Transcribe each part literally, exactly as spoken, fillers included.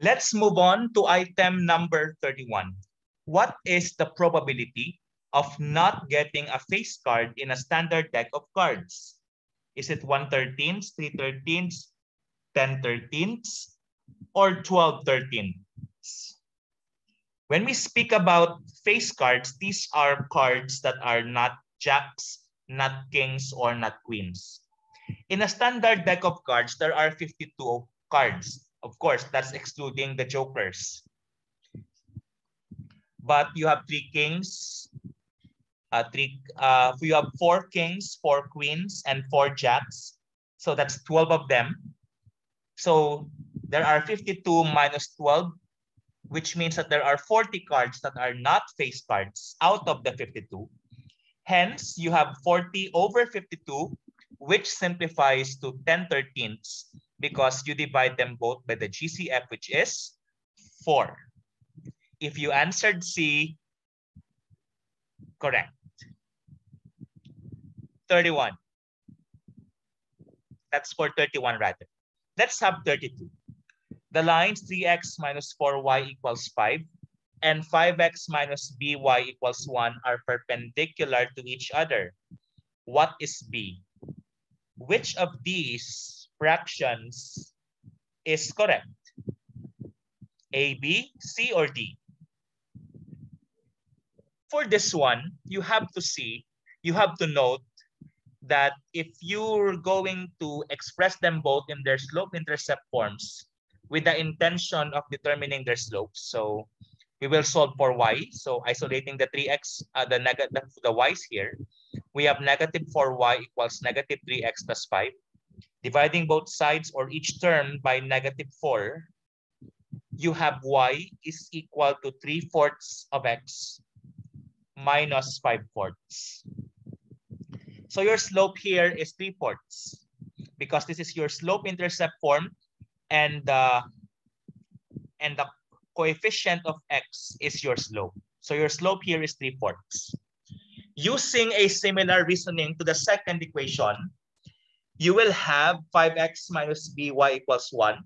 Let's move on to item number thirty-one. What is the probability of not getting a face card in a standard deck of cards? Is it one thirteenth, three thirteenths, ten thirteenths, or twelve thirteenths? When we speak about face cards, these are cards that are not jacks, not kings, or not queens. In a standard deck of cards, there are fifty-two cards. Of course, that's excluding the jokers. But you have three kings, uh, three, uh, you have four kings, four queens, and four jacks. So that's twelve of them. So there are fifty-two minus twelve, which means that there are forty cards that are not face cards out of the fifty-two. Hence, you have forty over fifty-two, which simplifies to ten thirteenths because you divide them both by the G C F, which is four. If you answered C, correct. thirty-one. That's for thirty-one rather. Let's have thirty-two. The lines three x minus four y equals five and five x minus by equals one are perpendicular to each other. What is b? Which of these fractions is correct? A, B, C, or D? For this one, you have to see, you have to note that if you're going to express them both in their slope-intercept forms with the intention of determining their slopes, so we will solve for y. So isolating the three x, uh, the, the, the y's here, we have negative four y equals negative three x plus five. Dividing both sides or each term by negative four, you have y is equal to three fourths of x minus five fourths. So your slope here is three fourths because this is your slope-intercept form, and uh, and the coefficient of x is your slope. So your slope here is three fourths. Using a similar reasoning to the second equation, you will have five x minus by equals one.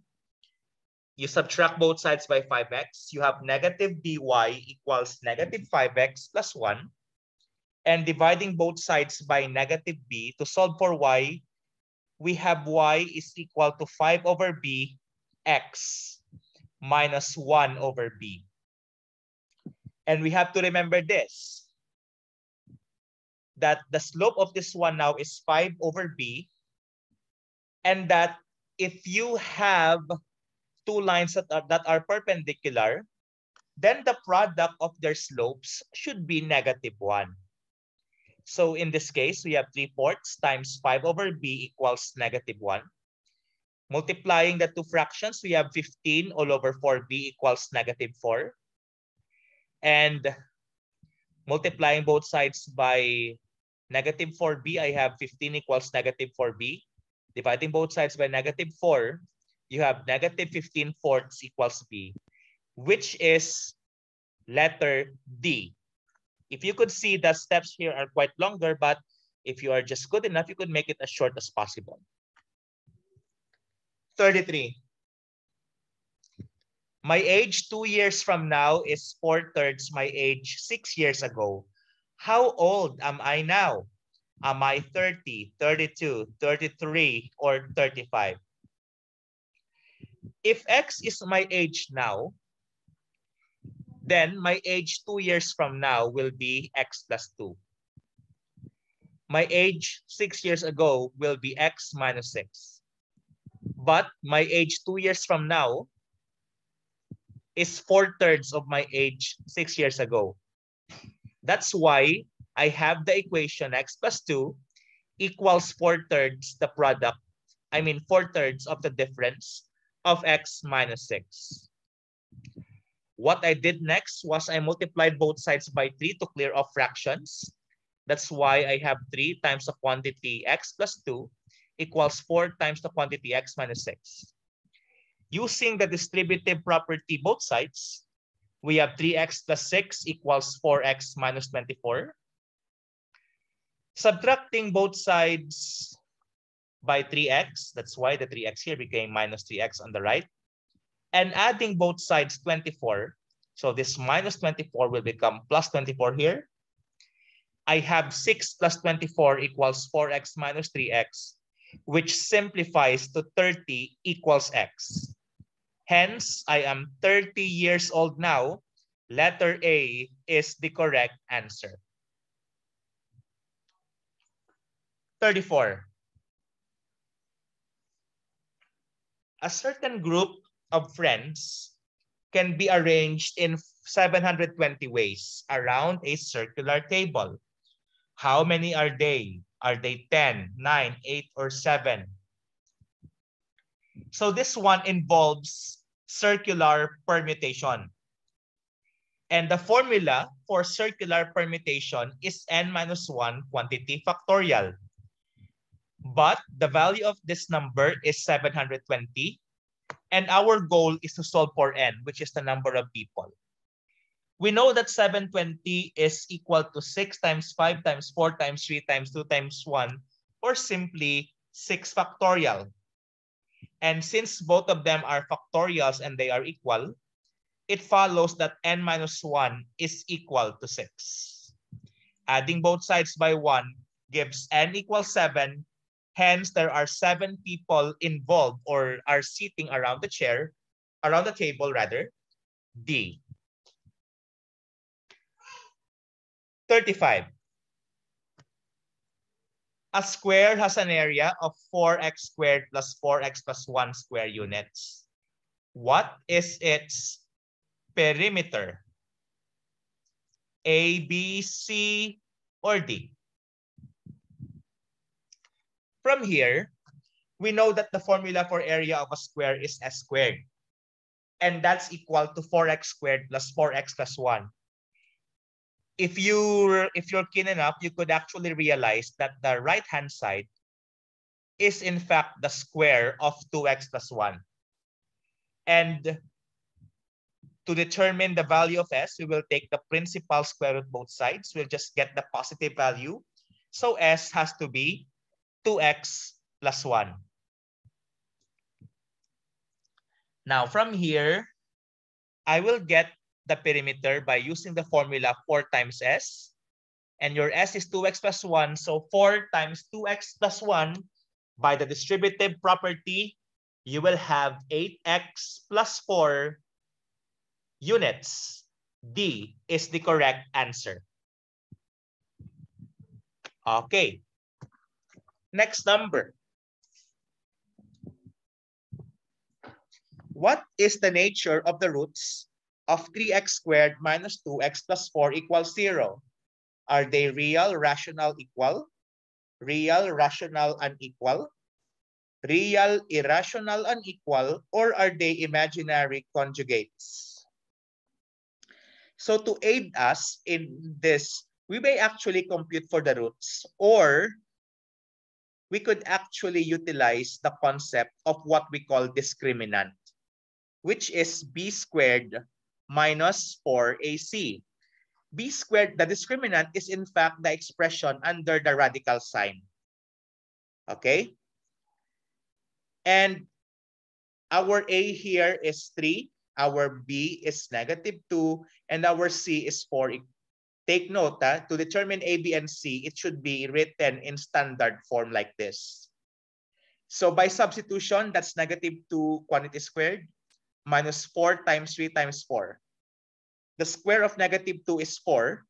You subtract both sides by five x. You have negative by equals negative five x plus one. And dividing both sides by negative b to solve for y, we have y is equal to five over b x minus one over b. And we have to remember this, that the slope of this one now is five over b, and that if you have two lines that are, that are perpendicular, then the product of their slopes should be negative one. So in this case, we have three fourths times five over b equals negative one. Multiplying the two fractions, we have fifteen all over four b equals negative four. And multiplying both sides by negative four b, I have fifteen equals negative four b. Dividing both sides by negative four, you have negative fifteen fourths equals b, which is letter D. If you could see, the steps here are quite longer, but if you are just good enough, you could make it as short as possible. thirty-three. My age two years from now is four thirds my age six years ago. How old am I now? Am I thirty, thirty-two, thirty-three, or thirty-five? If X is my age now, then my age two years from now will be X plus two. My age six years ago will be X minus six. But my age two years from now is four thirds of my age six years ago. That's why I have the equation X plus two equals four thirds the product. I mean four thirds of the difference of X minus six. What I did next was I multiplied both sides by three to clear off fractions. That's why I have three times the quantity X plus two equals four times the quantity X minus six. Using the distributive property both sides, we have three x plus six equals four x minus twenty-four. Subtracting both sides by three x, that's why the three x here became minus three x on the right, and adding both sides twenty-four. So this minus twenty-four will become plus twenty-four here. I have six plus twenty-four equals four x minus three x, which simplifies to thirty equals x. Hence, I am thirty years old now. Letter A is the correct answer. thirty-four. A certain group of friends can be arranged in seven hundred twenty ways around a circular table. How many are they? Are they ten, nine, eight, or seven? So this one involves circular permutation. And the formula for circular permutation is n minus one quantity factorial. But the value of this number is seven hundred twenty. And our goal is to solve for n, which is the number of people. We know that seven hundred twenty is equal to six times five times four times three times two times one, or simply six factorial. And since both of them are factorials and they are equal, it follows that n minus one is equal to six. Adding both sides by one gives n equals seven. Hence, there are seven people involved or are sitting around the chair, around the table rather, D. thirty-five. A square has an area of four x squared plus four x plus one square units. What is its perimeter? A, B, C, or D? From here, we know that the formula for area of a square is s squared. And that's equal to four x squared plus four x plus one. If you're, if you're keen enough, you could actually realize that the right-hand side is in fact the square of two x plus one. And to determine the value of s, we will take the principal square root both sides. We'll just get the positive value. So s has to be two x plus one. Now from here, I will get the perimeter by using the formula four times s, and your s is two x plus one, so four times two x plus one. By the distributive property, you will have eight x plus four units. D is the correct answer. Okay, next number. What is the nature of the roots of three x squared minus two x plus four equals zero? Are they real, rational, equal? Real, rational, unequal? Real, irrational, unequal? Or are they imaginary conjugates? So to aid us in this, we may actually compute for the roots, or we could actually utilize the concept of what we call discriminant, which is b squared minus four a c. B squared, the discriminant, is in fact the expression under the radical sign. Okay? And our a here is three, our b is negative two, and our c is four. Take note, huh? To determine a, b, and c, it should be written in standard form like this. So by substitution, that's negative two quantity squared minus four times three times four. The square of negative two is four.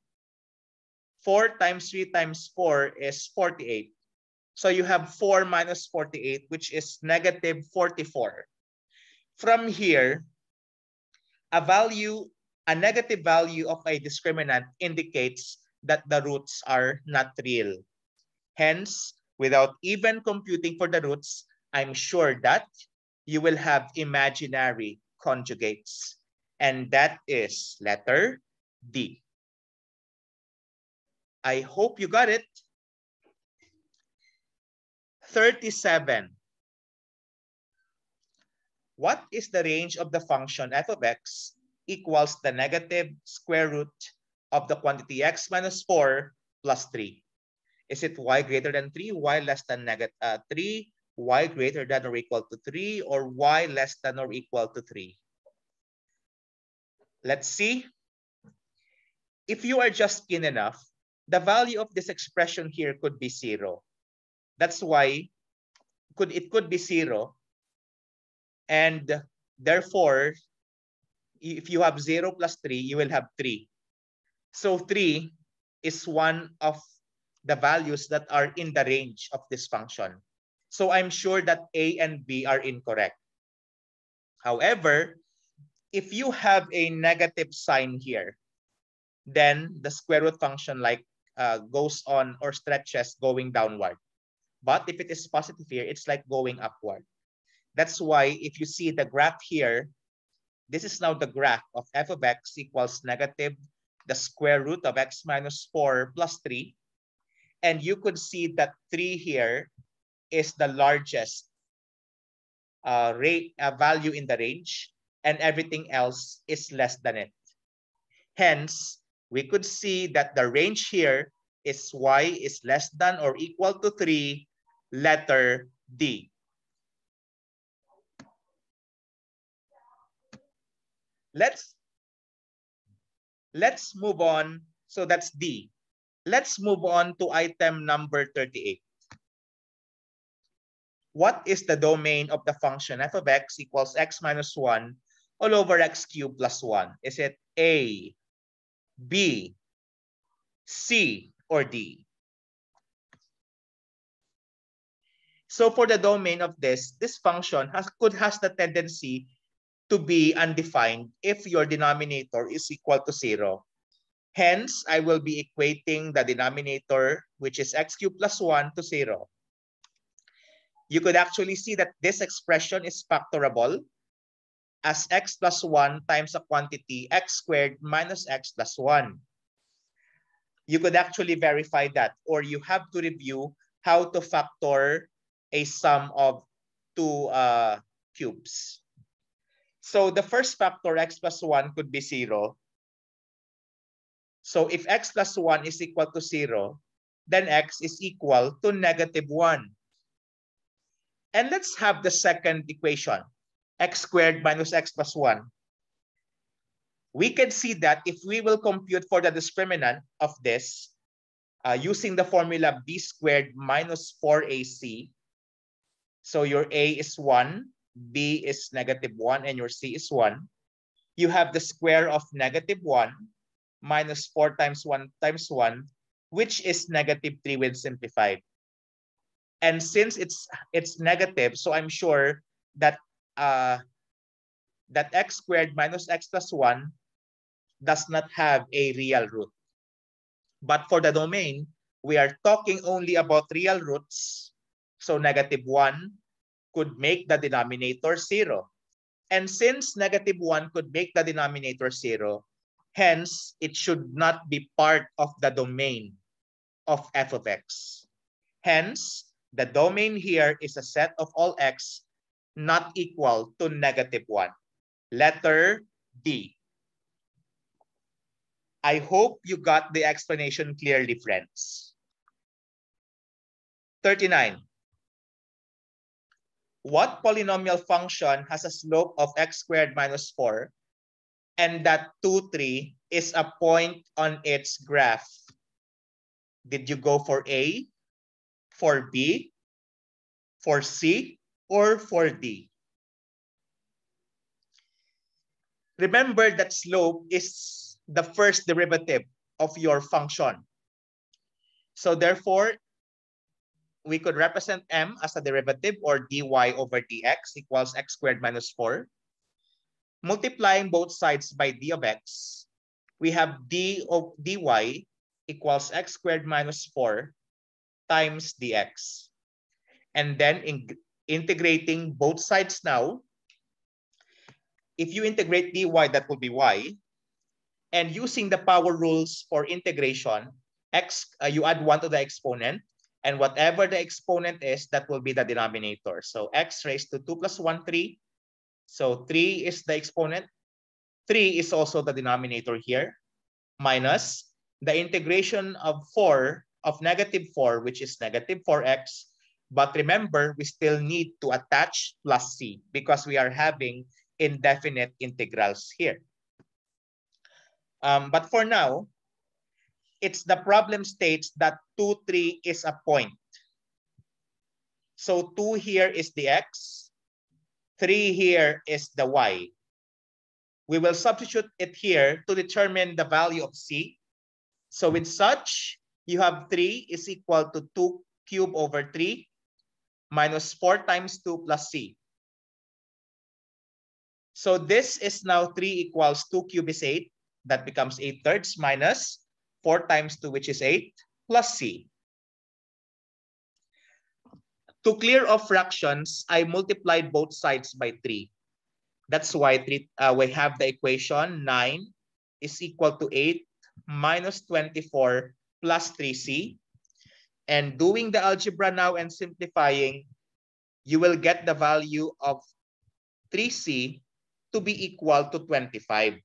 four times three times four is forty-eight. So you have four minus forty-eight, which is negative forty-four. From here, a value, a negative value of a discriminant indicates that the roots are not real. Hence, without even computing for the roots, I'm sure that you will have imaginary conjugates. And that is letter D. I hope you got it. thirty-seven. What is the range of the function f of x equals the negative square root of the quantity x minus four plus three? Is it y greater than three, y less than negative uh, three, y greater than or equal to three, or y less than or equal to three? Let's see. If you are just keen enough, the value of this expression here could be zero. That's why could it could be zero. And therefore, if you have zero plus three, you will have three. So three is one of the values that are in the range of this function. So I'm sure that A and B are incorrect. However, if you have a negative sign here, then the square root function like uh, goes on or stretches going downward. But if it is positive here, it's like going upward. That's why if you see the graph here, this is now the graph of f of x equals negative the square root of x minus four plus three. And you could see that three here is the largest uh, rate, uh, value in the range, and everything else is less than it. Hence, we could see that the range here is y is less than or equal to three, letter D. Let's, let's move on. So that's D. Let's move on to item number thirty-eight. What is the domain of the function f of x equals x minus one all over x cubed plus one? Is it A, B, C, or D? So for the domain of this, this function has, could has the tendency to be undefined if your denominator is equal to zero. Hence, I will be equating the denominator, which is x cubed plus one, to zero. You could actually see that this expression is factorable as x plus one times a quantity x squared minus x plus one. You could actually verify that, or you have to review how to factor a sum of two uh, cubes. So the first factor, x plus one, could be zero. So if x plus one is equal to zero, then x is equal to negative one. And let's have the second equation, x squared minus x plus one. We can see that if we will compute for the discriminant of this uh, using the formula b squared minus four a c, so your a is one, b is negative one, and your c is one, you have the square of negative one minus four times one times one, which is negative three when simplified. And since it's it's negative, so I'm sure that uh, that x squared minus x plus one does not have a real root. But for the domain, we are talking only about real roots. So negative one could make the denominator zero. And since negative one could make the denominator zero, hence, it should not be part of the domain of f of x. Hence, the domain here is a set of all x not equal to negative one. Letter D. I hope you got the explanation clearly, friends. thirty-nine. What polynomial function has a slope of x squared minus four? And that two, three is a point on its graph. Did you go for A, for B, for C, or for D? Remember that slope is the first derivative of your function. So therefore, we could represent M as a derivative, or dy over dx equals x squared minus four. Multiplying both sides by d of x, we have d of dy equals x squared minus four times dx. And then in integrating both sides now, if you integrate dy, that will be y. And using the power rules for integration, x uh, you add one to the exponent, and whatever the exponent is, that will be the denominator. So x raised to two plus one, three. So three is the exponent. three is also the denominator here, minus the integration of four, of negative four, which is negative four x. But remember, we still need to attach plus c because we are having indefinite integrals here. Um, but for now, it's the problem states that two, three is a point. So two here is the x, three here is the y. We will substitute it here to determine the value of c. So with such, you have three is equal to two cubed over three minus four times two plus c. So this is now three equals two cubed is eight. That becomes eight thirds minus four times two, which is eight, plus c. To clear off fractions, I multiplied both sides by three. That's why three, uh, we have the equation nine is equal to eight minus twenty-four plus three c. And doing the algebra now and simplifying, you will get the value of three c to be equal to twenty-five.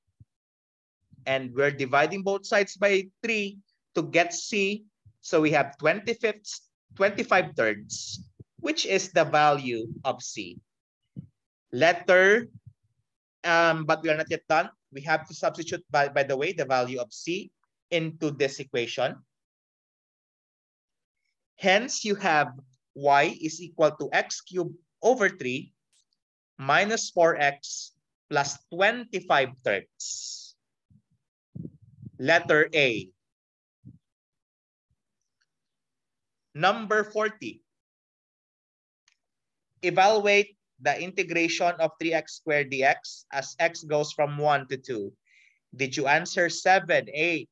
And we're dividing both sides by three to get c. So we have twenty-five thirds, which is the value of c. Letter Um, but we are not yet done. We have to substitute, by, by the way, the value of c into this equation. Hence, you have y is equal to x cubed over three minus four x plus twenty-five thirds. Letter A. Number forty. Evaluate the integration of three x squared dx as x goes from one to two. Did you answer seven, eight,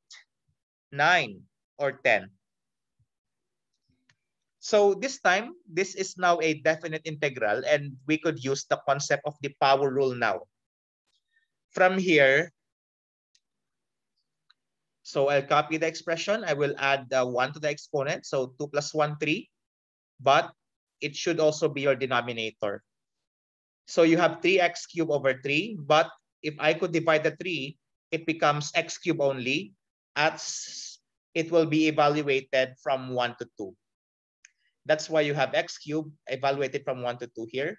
nine, or ten? So this time, this is now a definite integral, and we could use the concept of the power rule now. From here, so I'll copy the expression. I will add uh, one to the exponent, so two plus one, three. But it should also be your denominator. So you have three x cubed over three, but if I could divide the three, it becomes x cubed only, as it will be evaluated from one to two. That's why you have x cubed evaluated from one to two here.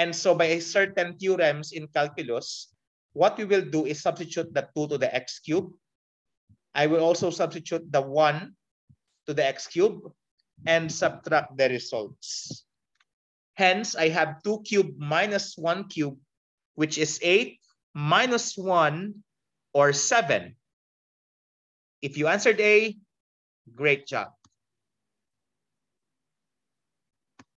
And so by certain theorems in calculus, what we will do is substitute the two to the x cubed. I will also substitute the one to the x cubed and subtract the results. Hence, I have two cubed minus one cubed, which is eight minus one, or seven. If you answered A, great job.